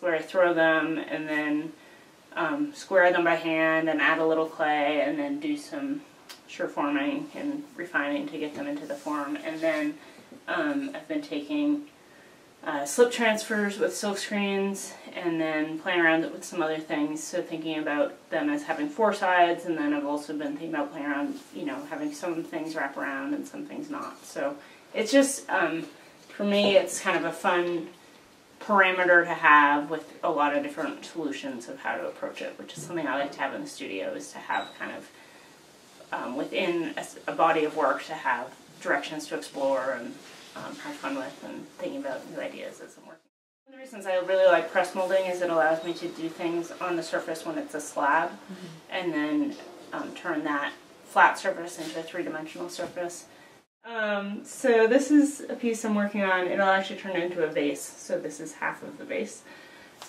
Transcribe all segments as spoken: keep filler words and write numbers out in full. where I throw them and then um, square them by hand and add a little clay and then do some sure forming and refining to get them into the form. And then um, I've been taking uh, slip transfers with silkscreens and then playing around with some other things, so thinking about them as having four sides, and then I've also been thinking about playing around, you know, having some things wrap around and some things not. So it's just, um, for me, it's kind of a fun parameter to have with a lot of different solutions of how to approach it, which is something I like to have in the studio, is to have kind of Um, within a, a body of work to have directions to explore and um, have fun with, and thinking about new ideas as I'm working. One of the reasons I really like press molding is it allows me to do things on the surface when it's a slab, mm-hmm. and then um, turn that flat surface into a three-dimensional surface. Um, so this is a piece I'm working on. It'll actually turn into a vase, so this is half of the vase.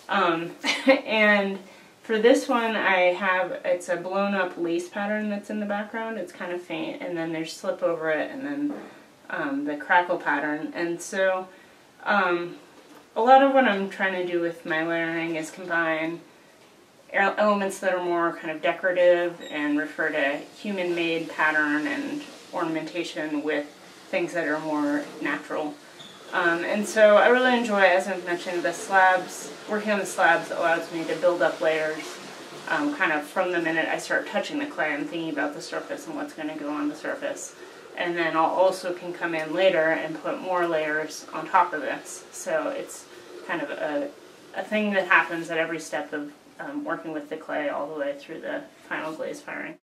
Um, and for this one, I have, it's a blown up lace pattern that's in the background. It's kind of faint, and then there's slip over it, and then um, the crackle pattern. And so um, a lot of what I'm trying to do with my layering is combine elements that are more kind of decorative and refer to human-made pattern and ornamentation with things that are more natural. Um, and so I really enjoy, as I've mentioned, the slabs. Working on the slabs allows me to build up layers um, kind of from the minute I start touching the clay. I'm thinking about the surface and what's going to go on the surface. And then I'll also can come in later and put more layers on top of this. So it's kind of a, a thing that happens at every step of um, working with the clay all the way through the final glaze firing.